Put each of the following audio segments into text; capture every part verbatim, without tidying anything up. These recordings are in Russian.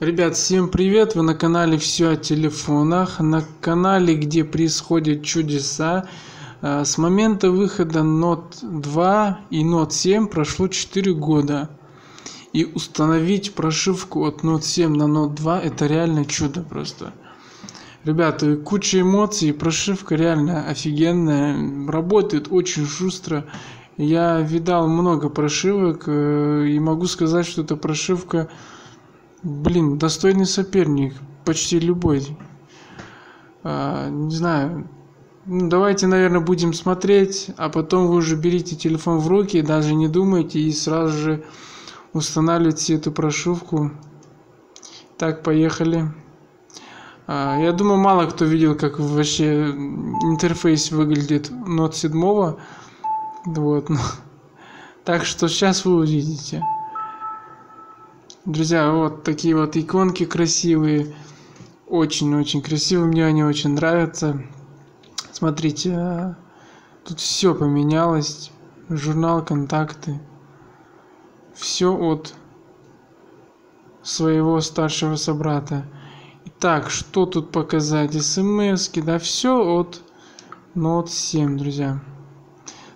Ребят, всем привет! Вы на канале Все о телефонах, на канале, где происходят чудеса. С момента выхода Note два и Note семь прошло четыре года. И установить прошивку от Note семь на Note два это реально чудо просто. Ребята, куча эмоций, прошивка реально офигенная, работает очень шустро. Я видал много прошивок и могу сказать, что эта прошивка, блин, достойный соперник, почти любой. А, не знаю, ну, давайте, наверное, будем смотреть, а потом вы уже берите телефон в руки, даже не думайте и сразу же устанавливайте эту прошивку. Так, поехали. А, я думаю, мало кто видел, как вообще интерфейс выглядит Note семь. Вот. Так что сейчас вы увидите. Друзья, вот такие вот иконки красивые. Очень-очень красивые. Мне они очень нравятся. Смотрите, тут все поменялось. Журнал, контакты. Все от своего старшего собрата. Итак, что тут показать? СМСки, да, все от Note семь, друзья.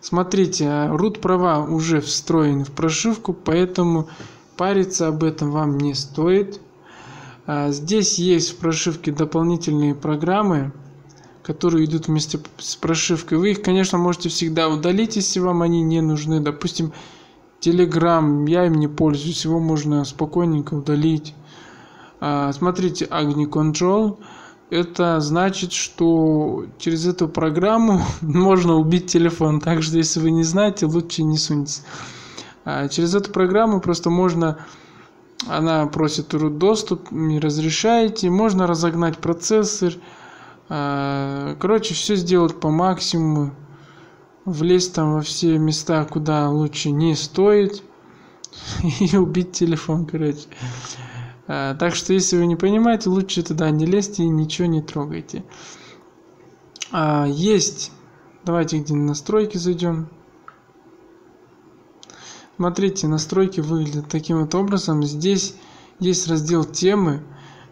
Смотрите, root-права уже встроены в прошивку, поэтому париться об этом вам не стоит. Здесь есть в прошивке дополнительные программы, которые идут вместе с прошивкой. Вы их, конечно, можете всегда удалить, если вам они не нужны. Допустим, Telegram, я им не пользуюсь, его можно спокойненько удалить. Смотрите, Agni Control. Это значит, что через эту программу можно убить телефон. Так что, если вы не знаете, лучше не суньтесь. А через эту программу просто можно... Она просит root доступ, не разрешаете. Можно разогнать процессор. А, короче, все сделать по максимуму. Влезть там во все места, куда лучше не стоит. И убить телефон, короче. Так что, если вы не понимаете, лучше туда не лезьте и ничего не трогайте. А, есть. Давайте где настройки зайдем. Смотрите, настройки выглядят таким вот образом. Здесь есть раздел темы,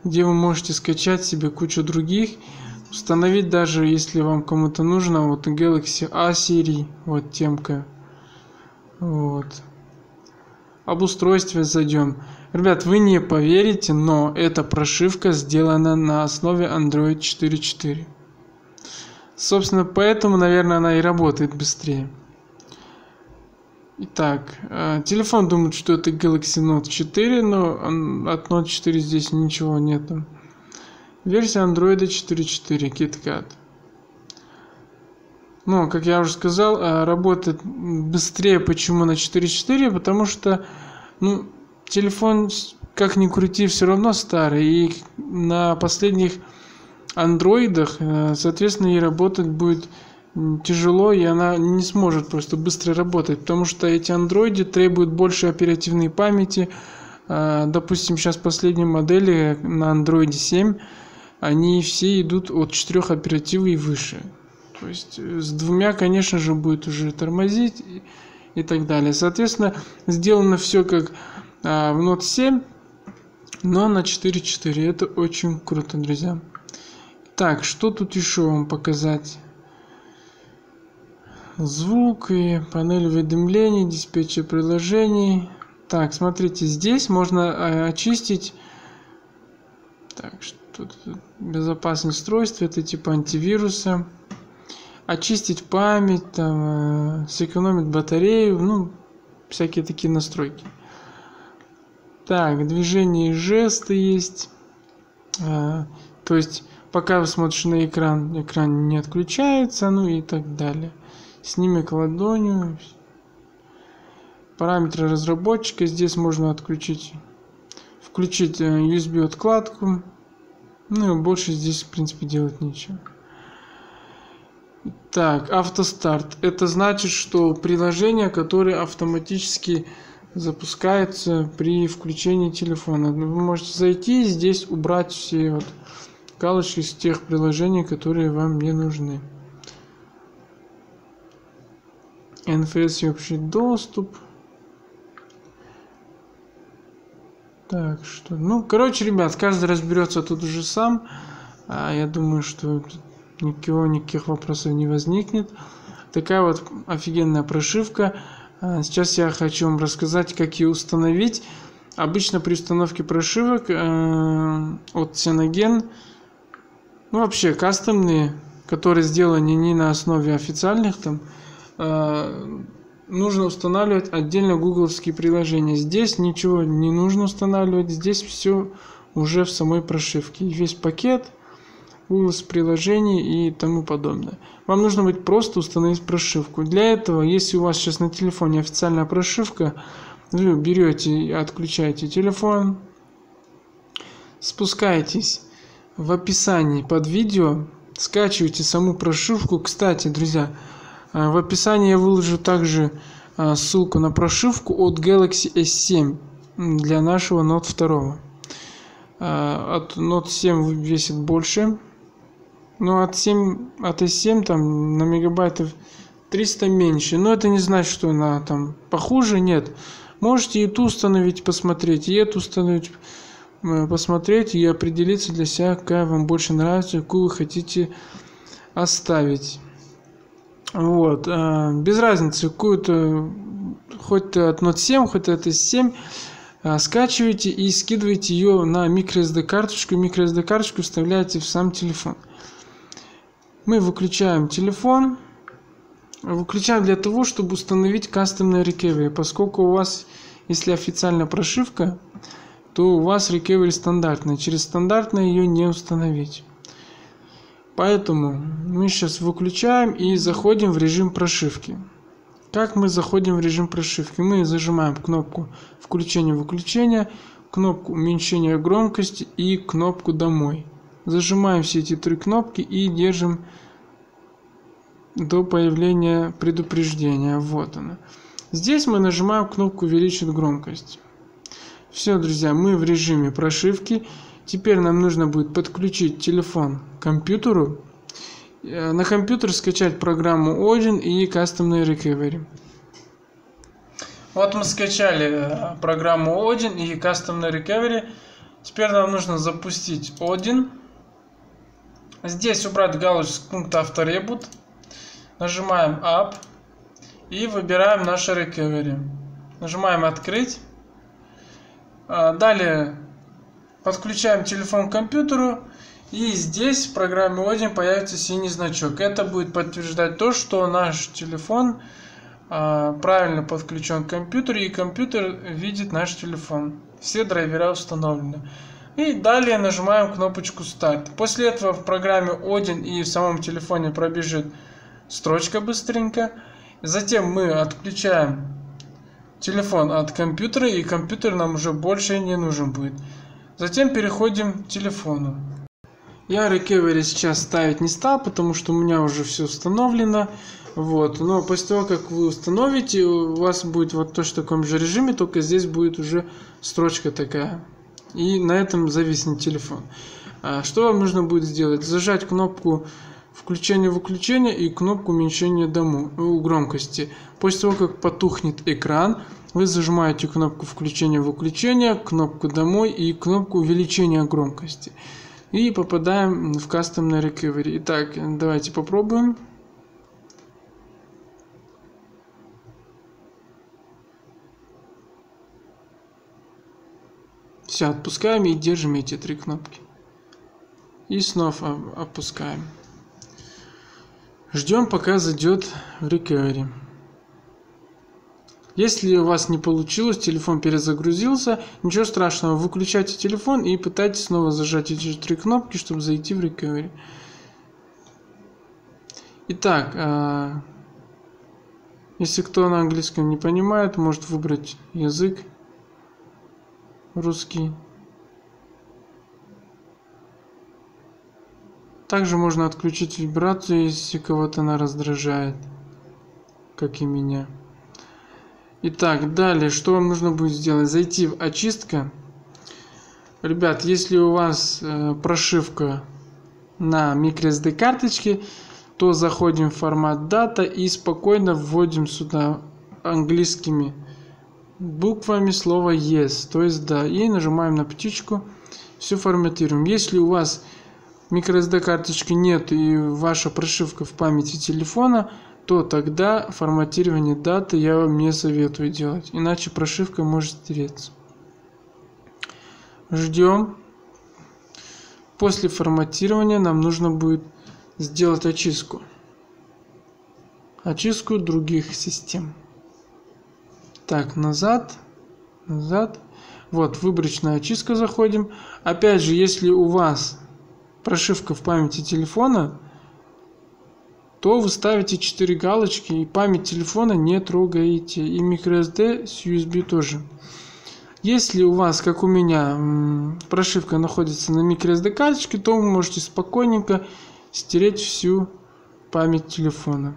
где вы можете скачать себе кучу других. Установить даже, если вам кому-то нужно, вот Galaxy A серии, вот темка. Вот. Об устройстве зайдем. Ребят, вы не поверите, но эта прошивка сделана на основе Android четыре точка четыре. Собственно, поэтому, наверное, она и работает быстрее. Итак, телефон думает, что это Galaxy Note четыре, но от Note четыре здесь ничего нету. Версия Android четыре точка четыре, KitKat. Ну, как я уже сказал, работает быстрее. Почему на четыре точка четыре? Потому что, ну, телефон, как ни крути, все равно старый. И на последних андроидах, соответственно, ей работать будет тяжело. И она не сможет просто быстро работать. Потому что эти андроиды требуют больше оперативной памяти. Допустим, сейчас последние модели на Android семь, они все идут от четырёх оперативов и выше. То есть с двумя, конечно же, будет уже тормозить и, и так далее. Соответственно, сделано все как а, в Note семь, но на четыре точка четыре. Это очень круто, друзья. Так, что тут еще вам показать? Звук и панель уведомлений, диспетчер приложений. Так, смотрите, здесь можно очистить. Так, что тут? Безопасность устройств, это типа антивируса. Очистить память, там, э, сэкономить батарею, ну, всякие такие настройки. Так, движение и жесты есть. Э, то есть, пока вы смотрите на экран, экран не отключается, ну и так далее. Снимок ладонью. Параметры разработчика. Здесь можно отключить, включить ю эс би откладку. Ну и больше здесь, в принципе, делать нечего. Так, автостарт. Это значит, что приложение, которое автоматически запускается при включении телефона. Вы можете зайти и здесь убрать все вот галочки с тех приложений, которые вам не нужны. эн эф эс и общий доступ. Так что, ну, короче, ребят, каждый разберется тут уже сам. А я думаю, что никакого, никаких вопросов не возникнет. Такая вот офигенная прошивка. А сейчас я хочу вам рассказать, как ее установить. Обычно при установке прошивок э, от Cyanogen, ну вообще кастомные, которые сделаны не на основе официальных, там э, нужно устанавливать отдельно гугловские приложения. Здесь ничего не нужно устанавливать, здесь все уже в самой прошивке. И весь пакет, голос приложений и тому подобное. Вам нужно будет просто установить прошивку. Для этого, если у вас сейчас на телефоне официальная прошивка, вы берете и отключаете телефон, спускаетесь в описании под видео, скачиваете саму прошивку. Кстати, друзья, в описании я выложу также ссылку на прошивку от Galaxy эс семь для нашего Note два. От Note семь весит больше. Ну, от эс семь там на мегабайтов триста меньше. Но это не значит, что она там похуже. Нет. Можете и ту установить, посмотреть, и эту установить, посмотреть и определиться для себя, какая вам больше нравится, какую вы хотите оставить. Вот. Без разницы, какую-то, хоть от Note семь, хоть от эс семь, скачиваете и скидываете ее на microSD карточку. microSD карточку вставляете в сам телефон. Мы выключаем телефон. Выключаем для того, чтобы установить кастомное recovery. Поскольку у вас, если официальная прошивка, то у вас recovery стандартная. Через стандартное ее не установить. Поэтому мы сейчас выключаем и заходим в режим прошивки. Как мы заходим в режим прошивки? Мы зажимаем кнопку включения-выключения, кнопку уменьшения громкости и кнопку домой. Зажимаем все эти три кнопки и держим до появления предупреждения. Вот оно. Здесь мы нажимаем кнопку «Увеличить громкость». Все, друзья, мы в режиме прошивки. Теперь нам нужно будет подключить телефон к компьютеру. На компьютер скачать программу Odin и кастомный recovery. Вот мы скачали программу Odin и кастомный recovery. Теперь нам нужно запустить Odin. Здесь убрать галочку с пункта авторебут. Нажимаем Up и выбираем наше recovery. Нажимаем Открыть. Далее подключаем телефон к компьютеру. И здесь в программе Odin появится синий значок. Это будет подтверждать то, что наш телефон э, правильно подключен к компьютеру, и компьютер видит наш телефон. Все драйвера установлены. И далее нажимаем кнопочку «Старт». После этого в программе Odin и в самом телефоне пробежит строчка быстренько. Затем мы отключаем телефон от компьютера, и компьютер нам уже больше не нужен будет. Затем переходим к телефону. Я recovery сейчас ставить не стал, потому что у меня уже все установлено. Вот. Но после того, как вы установите, у вас будет вот точно в таком же режиме, только здесь будет уже строчка такая. И на этом зависнет телефон. А что вам нужно будет сделать? Зажать кнопку включения-выключения и кнопку уменьшения дому, громкости. После того, как потухнет экран, вы зажимаете кнопку включения-выключения, кнопку домой и кнопку увеличения громкости. И попадаем в кастомный recovery. Итак, давайте попробуем. Все, отпускаем и держим эти три кнопки. И снова опускаем. Ждем, пока зайдет recovery. Если у вас не получилось, телефон перезагрузился, ничего страшного, выключайте телефон и пытайтесь снова зажать эти три кнопки, чтобы зайти в recovery. Итак, если кто на английском не понимает, может выбрать язык русский. Также можно отключить вибрацию, если кого-то она раздражает, как и меня. Итак, далее, что вам нужно будет сделать? Зайти в очистка. Ребят, если у вас э, прошивка на microSD карточке, то заходим в формат дата и спокойно вводим сюда английскими буквами слово yes, то есть да, и нажимаем на птичку, все форматируем. Если у вас microSD карточки нет и ваша прошивка в памяти телефона, то тогда форматирование даты я вам не советую делать, иначе прошивка может стереться. Ждем. После форматирования нам нужно будет сделать очистку. Очистку других систем. Так, назад. Назад. Вот, выборочная очистка, заходим. Опять же, если у вас прошивка в памяти телефона, то вы ставите четыре галочки и память телефона не трогаете. И microSD с ю эс би тоже. Если у вас, как у меня, прошивка находится на microSD карточке, то вы можете спокойненько стереть всю память телефона.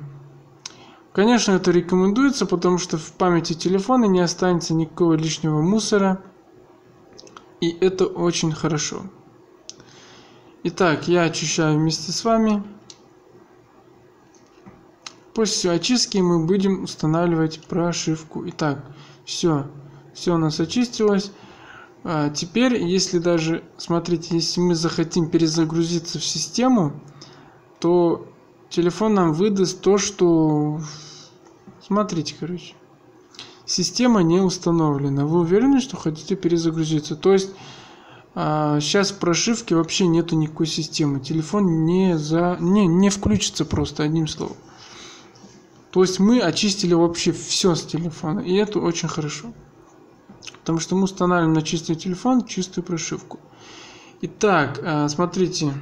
Конечно, это рекомендуется, потому что в памяти телефона не останется никакого лишнего мусора. И это очень хорошо. Итак, я очищаю вместе с вами. После очистки мы будем устанавливать прошивку. Итак, все. Все у нас очистилось. А теперь, если даже, смотрите, если мы захотим перезагрузиться в систему, то телефон нам выдаст то, что... Смотрите, короче. Система не установлена. Вы уверены, что хотите перезагрузиться? То есть, а, сейчас в прошивке вообще нету никакой системы. Телефон не, за... не, не включится просто, одним словом. То есть, мы очистили вообще все с телефона. И это очень хорошо. Потому что мы устанавливаем на чистый телефон чистую прошивку. Итак, смотрите,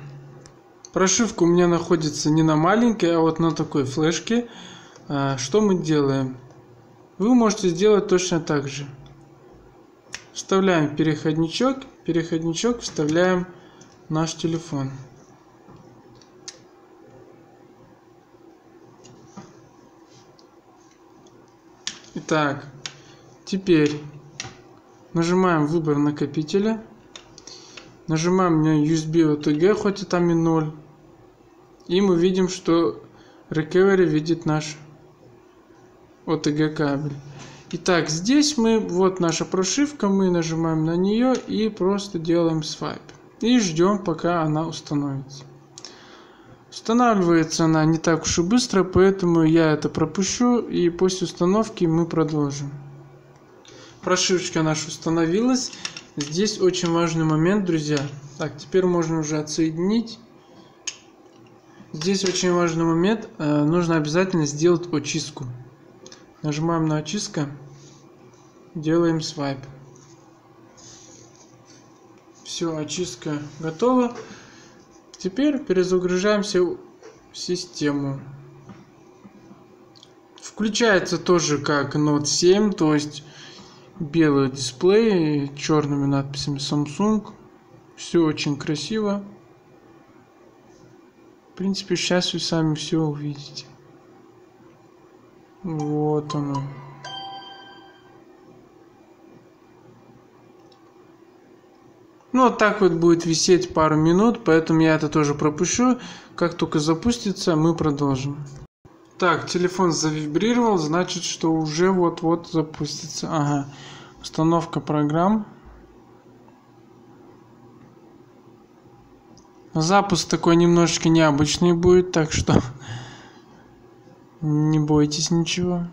прошивка у меня находится не на маленькой, а вот на такой флешке. Что мы делаем? Вы можете сделать точно так же. Вставляем переходничок, переходничок вставляем наш телефон. Итак, теперь нажимаем выбор накопителя, нажимаем на ю эс би о ти джи, хоть и там и ноль, и мы видим, что Recovery видит наш о ти джи кабель. Итак, здесь мы, вот наша прошивка, мы нажимаем на нее и просто делаем свайп. И ждем, пока она установится. Устанавливается она не так уж и быстро, поэтому я это пропущу, и после установки мы продолжим. Прошивочка наша установилась. Здесь очень важный момент, друзья. Так, теперь можно уже отсоединить. Здесь очень важный момент. Нужно обязательно сделать очистку. Нажимаем на очистку. Делаем свайп. Все, очистка готова. Теперь перезагружаемся в систему. Включается тоже как Note семь, то есть белый дисплей, черными надписями Samsung. Все очень красиво. В принципе, сейчас вы сами все увидите. Вот оно. Ну, вот так вот будет висеть пару минут, поэтому я это тоже пропущу. Как только запустится, мы продолжим. Так, телефон завибрировал, значит, что уже вот-вот запустится. Ага, установка программ. Запуск такой немножечко необычный будет, так что не бойтесь ничего.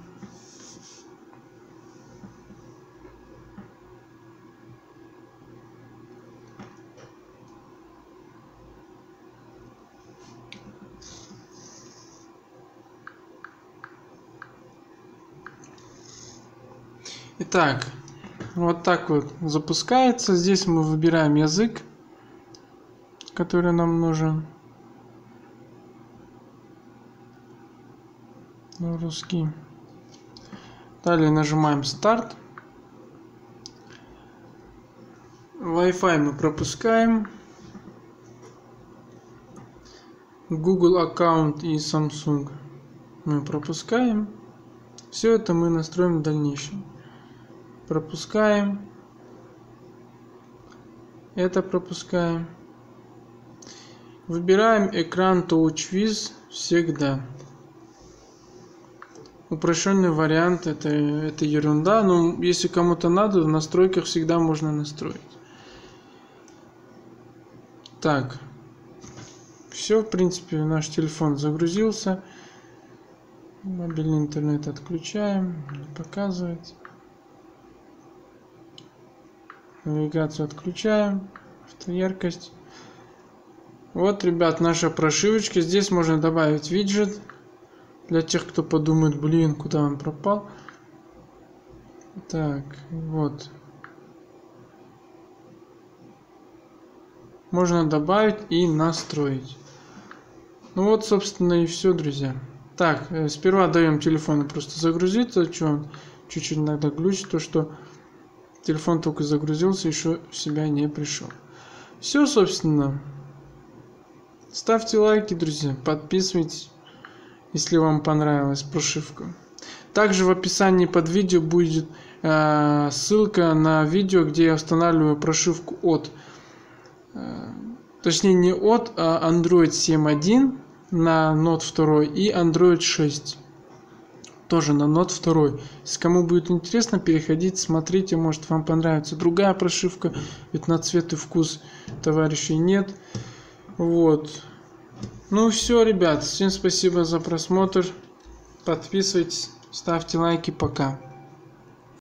Итак, вот так вот запускается. Здесь мы выбираем язык, который нам нужен. Русский. Далее нажимаем старт. Wi-Fi мы пропускаем. Google аккаунт и Samsung мы пропускаем. Все это мы настроим в дальнейшем. Пропускаем. Это пропускаем. Выбираем экран TouchWiz всегда. Упрощенный вариант это, это ерунда, но если кому-то надо, в настройках всегда можно настроить. Так, все, в принципе, наш телефон загрузился. Мобильный интернет отключаем, не показывать. Навигацию отключаем, автояркость. Вот, ребят, наша прошивочка. Здесь можно добавить виджет. Для тех, кто подумает, блин, куда он пропал. Так, вот. Можно добавить и настроить. Ну вот, собственно, и все, друзья. Так, э, сперва даем телефону просто загрузиться. Что он чуть-чуть иногда глючит, то что телефон только загрузился, еще в себя не пришел. Все, собственно. Ставьте лайки, друзья, подписывайтесь, если вам понравилась прошивка. Также в описании под видео будет э, ссылка на видео, где я устанавливаю прошивку от... Точнее, не от, а Android семь точка один на Note два и Android шесть. Тоже на Note два. Если кому будет интересно, переходите, смотрите. Может, вам понравится другая прошивка. Ведь на цвет и вкус товарищей нет. Вот. Ну все, ребят. Всем спасибо за просмотр. Подписывайтесь, ставьте лайки. Пока.